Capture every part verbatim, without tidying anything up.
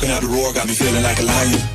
choking out the roar, got me feeling like a lion.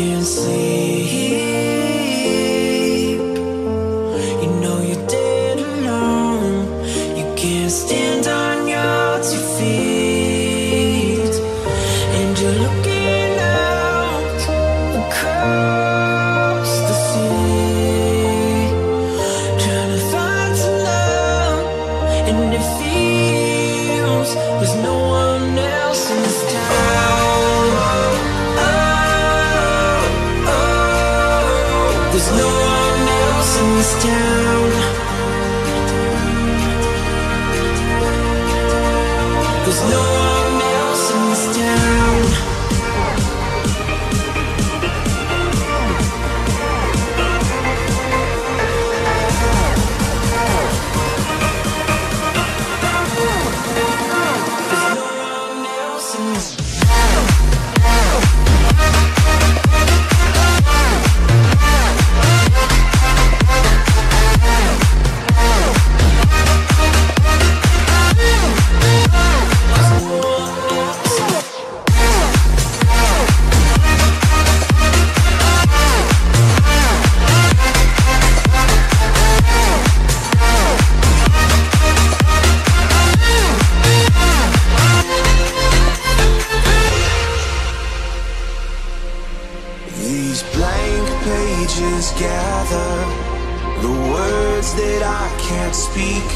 can't sleep. You know you're dead alone. You can't stand on your two feet. And you're looking out across the sea, trying to find some love, and it feels there's no one else in this town. There's no one else in this town. There's no one else in this town. There's no one else in this town. These blank pages gather the words that I can't speak,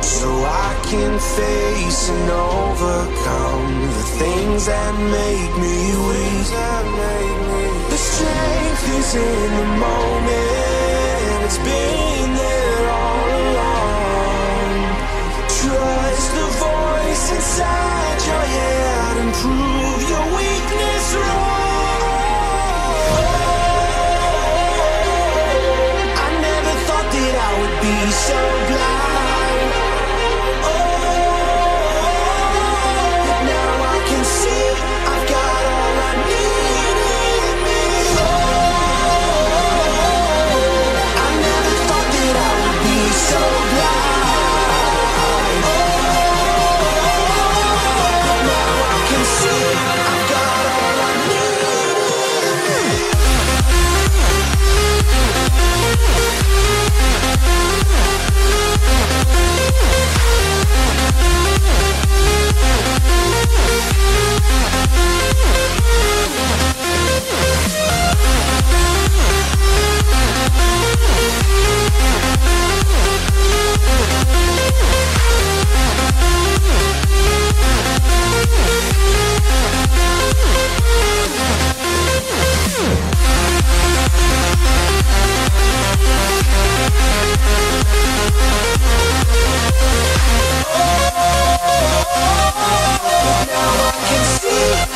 so I can face and overcome the things that make me weak. The strength is in the moment, it's been there all along. Trust the voice inside your head and prove your weakness wrong. So blind. Oh, but now I can see I've got all I need in me. Oh, I never thought that I would be so blind. Oh, but now I can see I've got all I need in me. Thank you.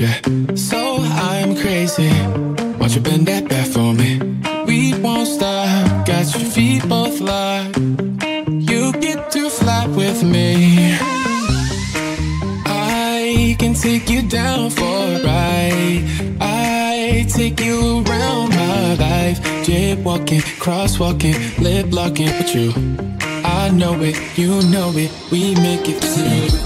with you. So I'm crazy, won't you bend that back for me? We won't stop, got your feet both locked. You get to fly with me. I can take you down for a ride. I take you around my life. Jaywalking, crosswalking, lip locking with you. I know it, you know it, we make it through.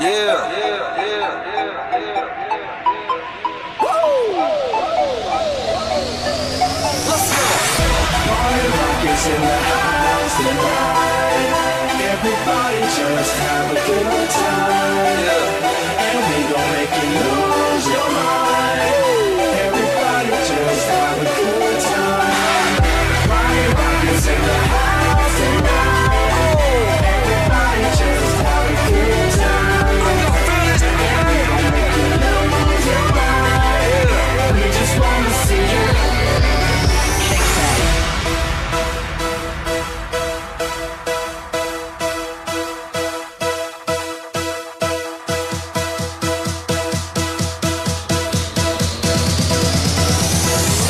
Yeah, yeah, yeah, yeah, yeah. Woo! Let's go. Party rock is in the house tonight. Everybody just have a good time, yeah. And we gon' make you lose your mind. Everybody just have a good time. Party rock is in the house tonight. Everybody just have a good time.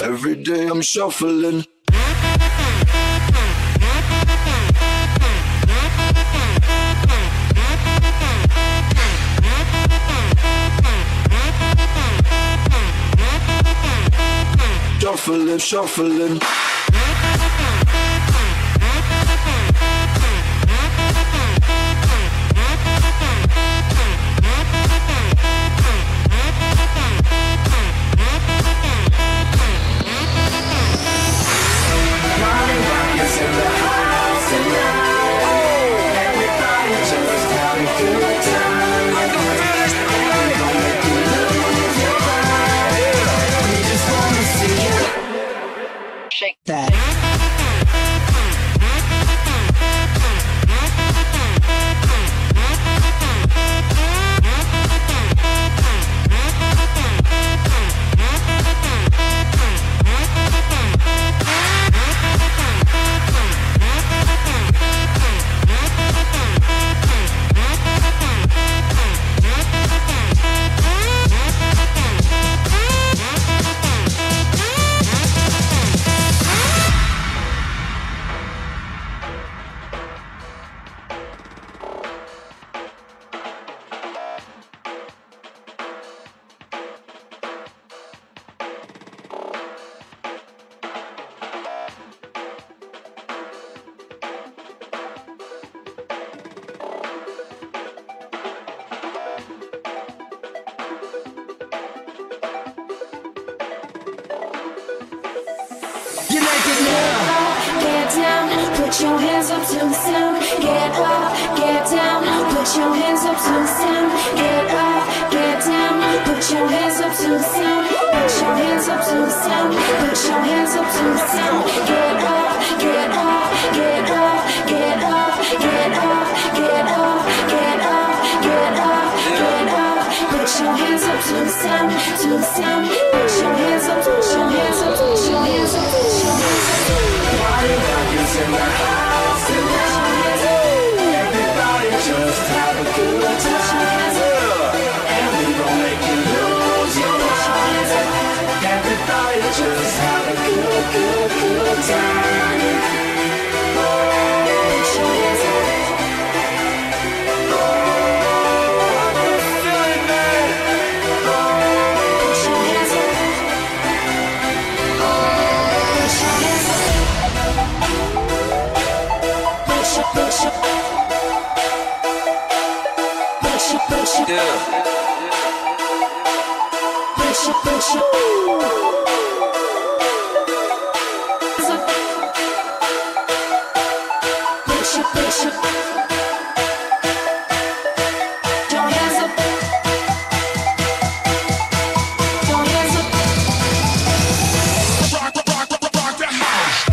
Every day I'm shuffling. Shuffling, shuffling. Shake that. Put your hands up to the sound. Get up, get down. Put your hands up to the sound. Get up, get down. Put your hands up to the sound. Put your hands up to the sound. Put your hands up to the sound. Get up, get up, get up, get up, get up, get up, get up, get up, get up. Put your hands up to the sound, to the sound. Put your hands up, put your hands up, put your hands up, put your hands up. Party rock is in the house tonight. Everybody just have a good time, and we gon' make you lose your mind. Everybody just have a good, good, good time. Put your hands up. Oh, I'm feeling bad. Put your hands up. Oh, put your hands up. Push up, push up, push up, yeah. Push up, push up, push up, push up, your hands up, your hands up, rock, rock, rock, rock the house.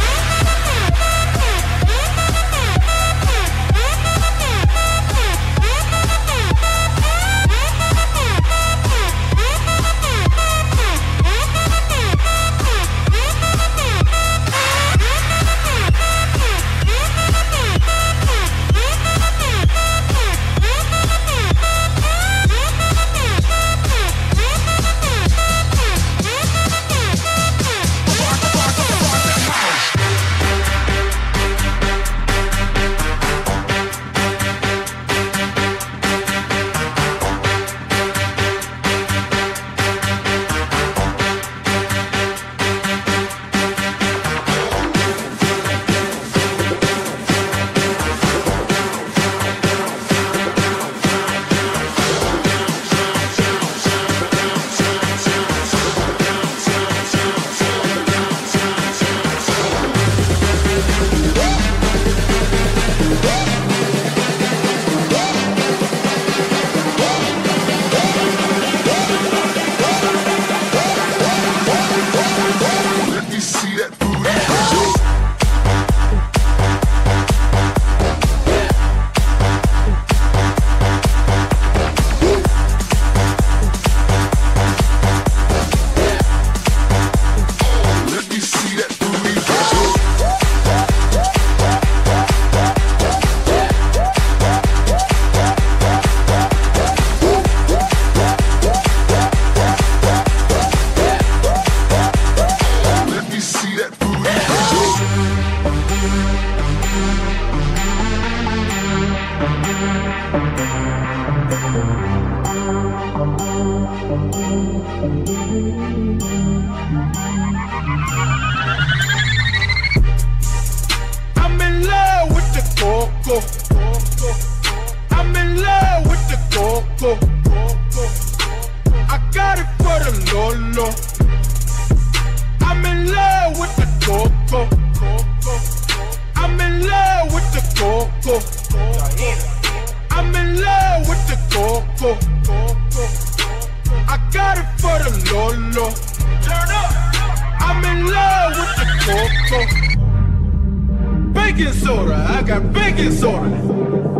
I'm in love with the coco. I'm in love with the coco. I got it for the Lolo. I'm in love with the coco. I'm in love with the coco. I'm in love with the coco. I got it for the Lolo. Turn up. I'm in love with the coco. Baking soda, I got baking soda.